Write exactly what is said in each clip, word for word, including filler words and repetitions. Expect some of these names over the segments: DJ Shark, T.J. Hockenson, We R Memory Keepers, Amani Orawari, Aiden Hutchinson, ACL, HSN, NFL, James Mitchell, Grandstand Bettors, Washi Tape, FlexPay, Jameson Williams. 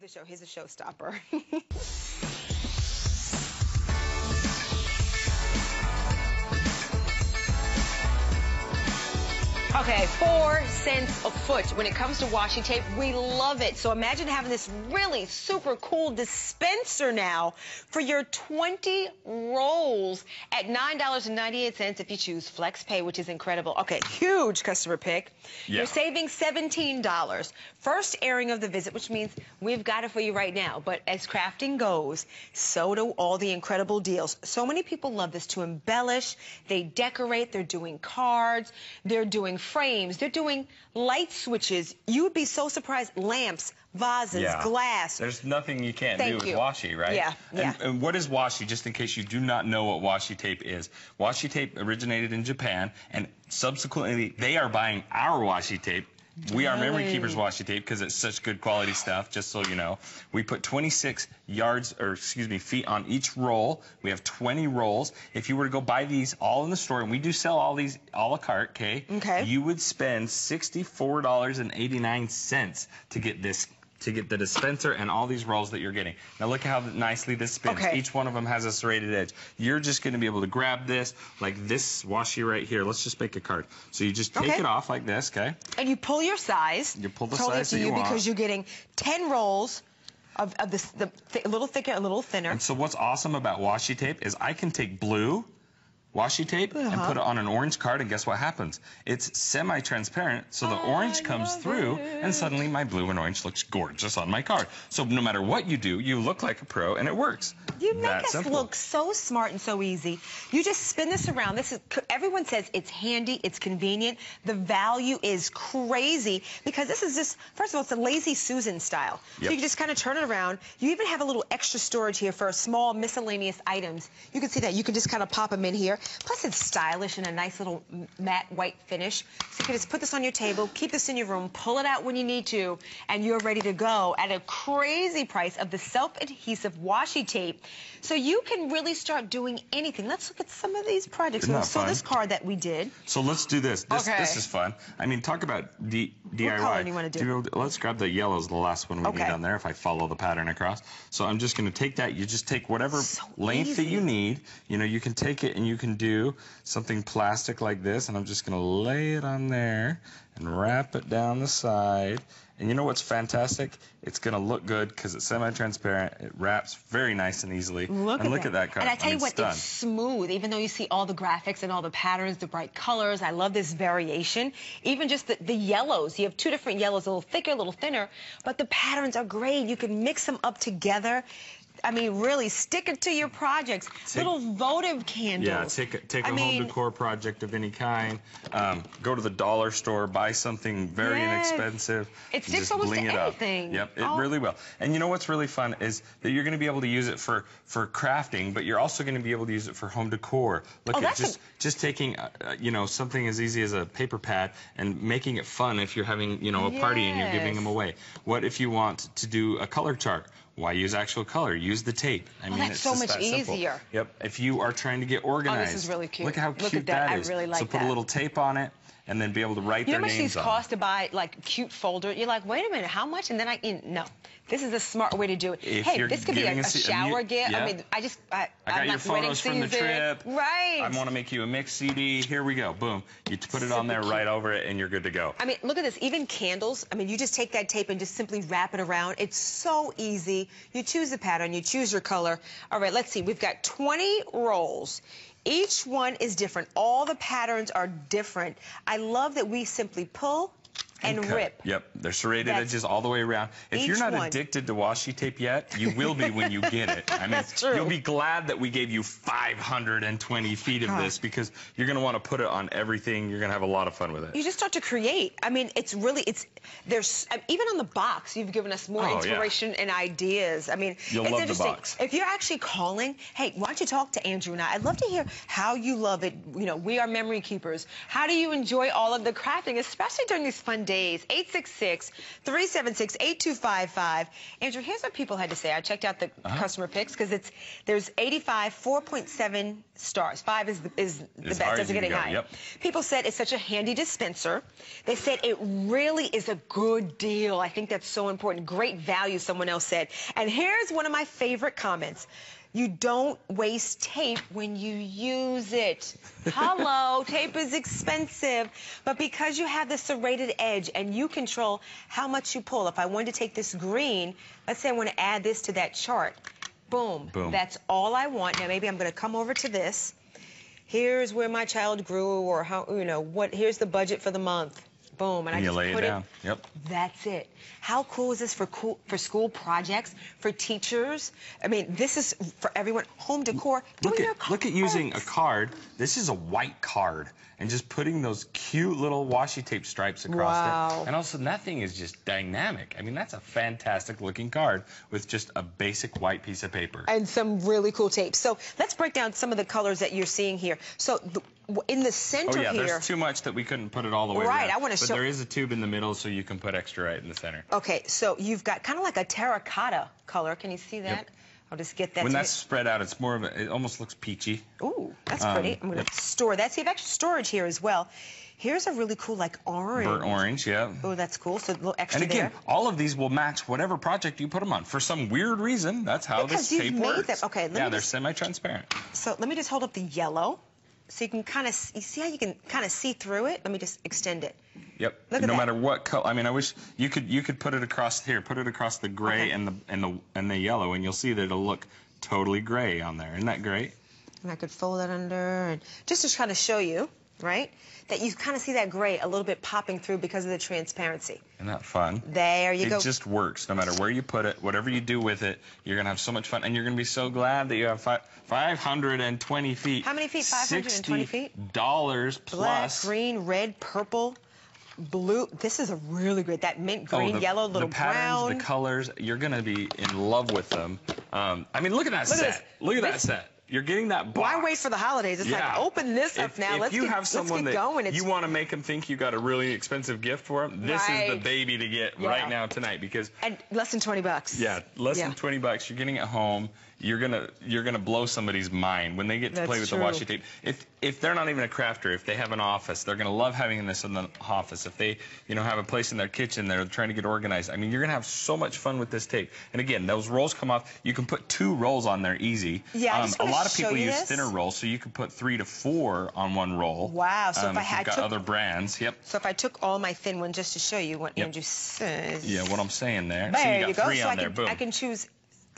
the show. He's a showstopper. Okay, four cents a foot. When it comes to washi tape, we love it. So imagine having this really super cool dispenser now for your twenty rolls at nine ninety-eight if you choose FlexPay, which is incredible. Okay, huge customer pick. Yeah. You're saving seventeen dollars. First airing of the visit, which means we've got it for you right now. But as crafting goes, so do all the incredible deals. So many people love this to embellish. They decorate. They're doing cards. They're doing frames, they're doing light switches. You would be so surprised. Lamps, vases, yeah. glass. There's nothing you can't Thank do you. with washi, right? Yeah. And, yeah. and what is washi, just in case you do not know what washi tape is? Washi tape originated in Japan, and subsequently they are buying our washi tape, We Are Memory Keepers washi tape, because it's such good quality stuff, just so you know. We put twenty-six yards, or excuse me, feet on each roll. We have twenty rolls. If you were to go buy these all in the store, and we do sell all these a la carte, okay? Okay. You would spend sixty-four dollars and eighty-nine cents to get this, to get the dispenser and all these rolls that you're getting. Now look how nicely this spins. Okay. Each one of them has a serrated edge. You're just gonna be able to grab this, like this washi right here. Let's just make a card. So you just take okay. it off like this, okay? And you pull your size. You pull the totally size up to that you, you want. Because you're getting ten rolls of, of this, the th a little thicker, a little thinner. And so what's awesome about washi tape is I can take blue washi tape uh-huh. and put it on an orange card, and guess what happens? It's semi-transparent, so the I orange comes through, it. and suddenly my blue and orange looks gorgeous on my card. So no matter what you do, you look like a pro, and it works. You make that us simple. look so smart and so easy. You just spin this around. This is, everyone says it's handy, it's convenient. The value is crazy, because this is just, first of all, it's a Lazy Susan style. Yep. So you can just kind of turn it around. You even have a little extra storage here for small miscellaneous items. You can see that. You can just kind of pop them in here. Plus, it's stylish and a nice little matte white finish. So you can just put this on your table, keep this in your room, pull it out when you need to, and you're ready to go at a crazy price of the self-adhesive washi tape. So you can really start doing anything. Let's look at some of these projects. Isn't that fun? So this card that we did. So let's do this. This, okay. this is fun. I mean, talk about D DIY. What color do you want to do? Let's grab the yellows, the last one we okay. need on there, if I follow the pattern across. So I'm just going to take that. You just take whatever so length easy. that you need. You know, you can take it and you can do something plastic like this, and I'm just gonna lay it on there and wrap it down the side. And you know what's fantastic? It's gonna look good because it's semi-transparent. It wraps very nice and easily. Look and at look that. at that card. And I tell I mean, you what, it's, it's smooth. Even though you see all the graphics and all the patterns, the bright colors, I love this variation. Even just the, the yellows. You have two different yellows, a little thicker, a little thinner, but the patterns are great. You can mix them up together. I mean, really, stick it to your projects. Take, little votive candles. Yeah, take a, take a mean, home decor project of any kind. Um, go to the dollar store, buy something very yes. inexpensive. It sticks almost to it anything. Up. Yep, it oh. really will. And you know what's really fun is that you're going to be able to use it for, for crafting, but you're also going to be able to use it for home decor. Look oh, at just, a... just taking, uh, you know, something as easy as a paper pad and making it fun if you're having, you know, a yes. party and you're giving them away. What if you want to do a color chart? Why use actual color? Use the tape. I oh, mean, that's it's so just much that easier. Simple. Yep. If you are trying to get organized. Oh, this is really cute. Look at how Look cute at that. that is. I really like so that. So put a little tape on it, and then be able to write you their names on. You know how much these cost to buy, like, cute folder? You're like, wait a minute, how much? And then I, you, no, this is a smart way to do it. If hey, this could be a, a, a shower gift. Yeah. I mean, I just, I, I got I'm your not photos from the trip. Right. I want to make you a mix C D. Here we go. Boom. You put it Super on there, cute. right over it, and you're good to go. I mean, look at this. Even candles. I mean, you just take that tape and just simply wrap it around. It's so easy. You choose the pattern. You choose your color. All right, let's see. We've got twenty rolls. Each one is different. All the patterns are different. I love that we simply pull and, and rip. Yep, they're serrated That's edges all the way around. If you're not one. addicted to washi tape yet, you will be when you get it. I mean, That's true. You'll be glad that we gave you five hundred twenty feet of huh. this, because you're going to want to put it on everything. You're going to have a lot of fun with it. You just start to create. I mean, it's really, it's, there's, even on the box, you've given us more oh, inspiration yeah. and ideas. I mean, You'll it's love interesting. The box. If you're actually calling, hey, why don't you talk to Andrew and I? I'd love to hear how you love it. You know, we are memory keepers. How do you enjoy all of the crafting, especially during these fun days? days. eight six six, three seven six, eight two five five. Andrew, here's what people had to say. I checked out the uh-huh. customer picks because it's there's eighty-five, four point seven stars. Five is the, is the best. Doesn't get any higher. Yep. People said it's such a handy dispenser. They said it really is a good deal. I think that's so important. Great value, someone else said. And here's one of my favorite comments. You don't waste tape when you use it. Hello, tape is expensive. But because you have the serrated edge and you control how much you pull. If I wanted to take this green, let's say I want to add this to that chart. Boom. Boom. That's all I want. Now maybe I'm going to come over to this. Here's where my child grew, or how, you know, what, here's the budget for the month. Boom, and, and I just lay put it down. It, yep. That's it. How cool is this for cool, for school projects, for teachers? I mean, this is for everyone. Home decor. Look at, your look at using a card. This is a white card, and just putting those cute little washi tape stripes across wow. it. And also, that thing is just dynamic. I mean, that's a fantastic looking card with just a basic white piece of paper and some really cool tape. So let's break down some of the colors that you're seeing here. So. The, in the center here. Oh yeah, here, there's too much that we couldn't put it all the way right, around. I want to show. But there is a tube in the middle, so you can put extra right in the center. Okay, so you've got kind of like a terracotta color. Can you see that? Yep. I'll just get that. When that's it. Spread out, it's more of a, it almost looks peachy. Ooh, that's um, pretty. I'm going to yep. store that. See, you have extra storage here as well. Here's a really cool, like, orange. Burnt orange, yeah. Oh, that's cool. So a little extra And again, there. all of these will match whatever project you put them on. For some weird reason, that's how because this tape made works. Them. Okay, let yeah, me they're semi-transparent. So let me just hold up the yellow. So you can kind of, you see how you can kind of see through it? Let me just extend it. Yep. Look at no that. matter what color, I mean, I wish you could you could put it across here, put it across the gray okay. and the and the and the yellow, and you'll see that it'll look totally gray on there. Isn't that great? And I could fold that under, and just to try to show you, right, that you kind of see that gray a little bit popping through because of the transparency. Isn't that fun? There you it go. It just works. No matter where you put it, whatever you do with it, you're going to have so much fun, and you're going to be so glad that you have five, five hundred twenty feet. How many feet? five hundred twenty feet? dollars plus. Black, green, red, purple, blue. This is a really good, that mint green, oh, the, yellow, little the patterns, brown. The colors, you're going to be in love with them. Um, I mean, look at that look set. At look at that this, set. You're getting that box. Why wait for the holidays? It's yeah. like, open this if, up now. If let's you get, have someone that going. It's... you want to make them think you got a really expensive gift for them, this right. is the baby to get yeah. right now tonight, because and less than twenty bucks. Yeah, less yeah. than twenty bucks. You're getting it home. You're gonna you're gonna blow somebody's mind when they get to That's play with true. the washi tape. If if they're not even a crafter, if they have an office, they're gonna love having this in the office. If they you know have a place in their kitchen, they're trying to get organized. I mean, you're gonna have so much fun with this tape. And again, those rolls come off. You can put two rolls on there easy. Yeah, um, I just a lot of people use this. thinner rolls, so you can put three to four on one roll. Wow. So um, if, if I had got took, other brands, yep. So if I took all my thin one just to show you what yep. Andrew says. Yeah, what I'm saying there. There so you, got you go. Three so on I can there. Boom. I can choose.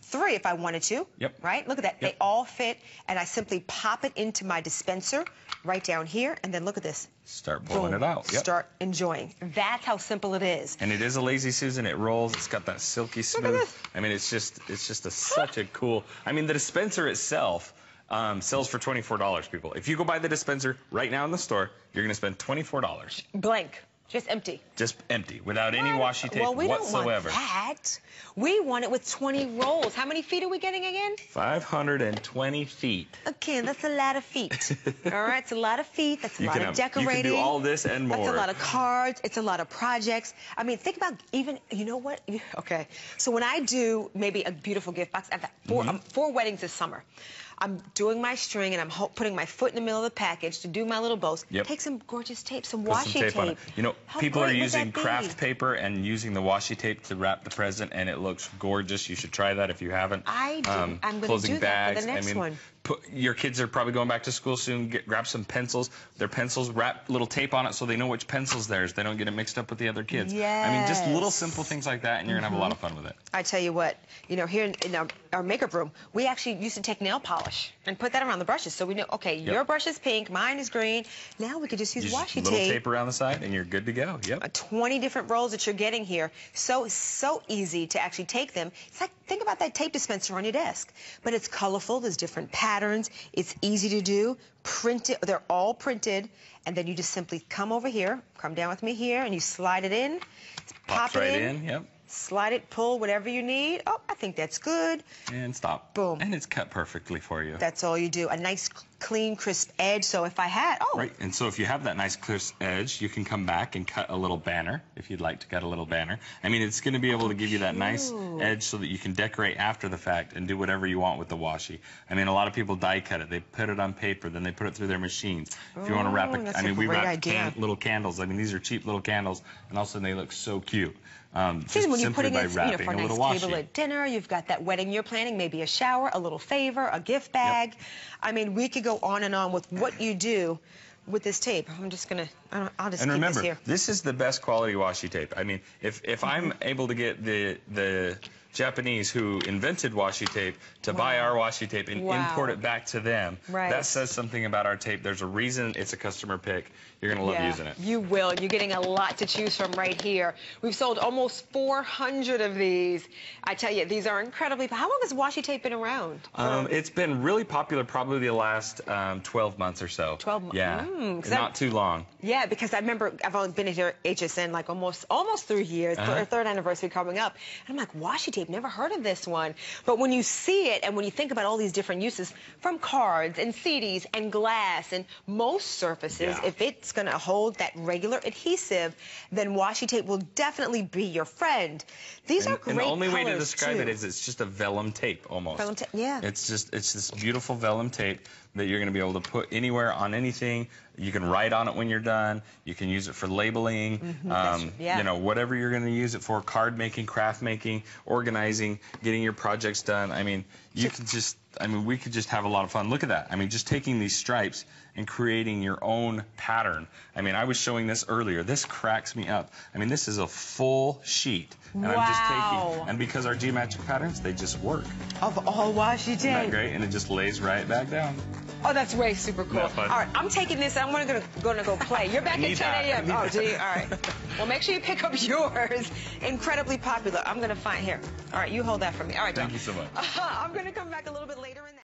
Three if I wanted to, yep. right? Look at that, yep. they all fit, and I simply pop it into my dispenser right down here, and then look at this. Start pulling Boom. it out. Yep. Start enjoying. That's how simple it is. And it is a Lazy Susan, it rolls, it's got that silky smooth. I mean, it's just, it's just a, such a cool, I mean, the dispenser itself um, sells for twenty-four dollars, people. If you go buy the dispenser right now in the store, you're gonna spend twenty-four dollars. Blank. Just empty. Just empty, without what? any washi tape well, we whatsoever. Don't want that. We want it with twenty rolls. How many feet are we getting again? five hundred twenty feet. Okay, that's a lot of feet. All right, it's a lot of feet. That's a you lot of have, decorating. You can do all this and more. That's a lot of cards. It's a lot of projects. I mean, think about even, you know what? Okay, so when I do maybe a beautiful gift box, I've got four, mm-hmm. um, four weddings this summer. I'm doing my string, and I'm putting my foot in the middle of the package to do my little bows. Yep. Take some gorgeous tape, some Put washi some tape. tape. On it. You know, How people are using craft paper and using the washi tape to wrap the present, and it looks gorgeous. You should try that if you haven't. I do. Um, I'm going to do bags. that for the next I mean, one. Put, your kids are probably going back to school soon. Get, grab some pencils. Their pencils, wrap little tape on it so they know which pencil's theirs. They don't get it mixed up with the other kids. Yes. I mean, just little simple things like that, and you're mm-hmm. going to have a lot of fun with it. I tell you what, you know, here in, in our, our makeup room, we actually used to take nail polish and put that around the brushes so we know, okay, yep. your brush is pink, mine is green. Now we could just use you washi tape. Just little tape around the side, and you're good to go. Yep. twenty different rolls that you're getting here. So, so easy to actually take them. It's like, think about that tape dispenser on your desk. But it's colorful. There's different patterns. Patterns, it's easy to do, print it, they're all printed, and then you just simply come over here, come down with me here, and you slide it in, Pops pop it right in, in yep. slide it, pull, whatever you need. Oh, I think that's good. And stop. Boom. And it's cut perfectly for you. That's all you do. A nice, clean, crisp edge. So if I had, oh. Right, and so if you have that nice, crisp edge, you can come back and cut a little banner if you'd like to cut a little banner. I mean, it's going to be able to give you that nice edge so that you can decorate after the fact and do whatever you want with the washi. I mean, a lot of people die cut it. They put it on paper, then they put it through their machines. If you want to wrap it, I mean, we wrap can little candles. I mean, these are cheap little candles, and also they look so cute. Um, just when you're putting it, you know, for a nice table at dinner, you've got that wedding you're planning, maybe a shower, a little favor, a gift bag. Yep. I mean, we could go on and on with what you do with this tape. I'm just gonna, I don't, I'll just and keep remember, this here. This is the best quality washi tape. I mean, if if I'm able to get the the Japanese who invented washi tape to wow. buy our washi tape and wow. import it back to them. Right. That says something about our tape. There's a reason it's a customer pick. You're gonna love yeah, using it. You will. You're getting a lot to choose from right here. We've sold almost four hundred of these. I tell you, these are incredibly. How long has washi tape been around? Um, it's been really popular probably the last um, twelve months or so. twelve months. Yeah, mm, not too long. Yeah, because I remember I've only been here at H S N like almost almost three years. Uh-huh. Our third anniversary coming up, and I'm like, washi tape. Never heard of this one. But when you see it and when you think about all these different uses, from cards and C Ds and glass and most surfaces, yeah. if it's going to hold that regular adhesive, then washi tape will definitely be your friend. These and, are great. And the only way to describe too. it is it's just a vellum tape almost. Vellum ta yeah. It's just it's this beautiful vellum tape that you're going to be able to put anywhere on anything. You can write on it when you're done. You can use it for labeling, mm-hmm. um, yeah. you know, whatever you're going to use it for, card making, craft making, organizing, getting your projects done. I mean, you could just, I mean, we could just have a lot of fun. Look at that. I mean, just taking these stripes and creating your own pattern. I mean, I was showing this earlier. This cracks me up. I mean, this is a full sheet. And wow. I'm just taking, and because our geometric patterns, they just work. Of all washi tape. Isn't that great? And it just lays right back down. Oh, that's way super cool. All right, I'm taking this. I'm gonna, gonna, gonna go play. You're back at ten A M Oh, gee, all right. Well, make sure you pick up yours. Incredibly popular. I'm gonna find here. All right, you hold that for me. All right, thank you so much. Uh, I'm gonna come back a little bit later in that.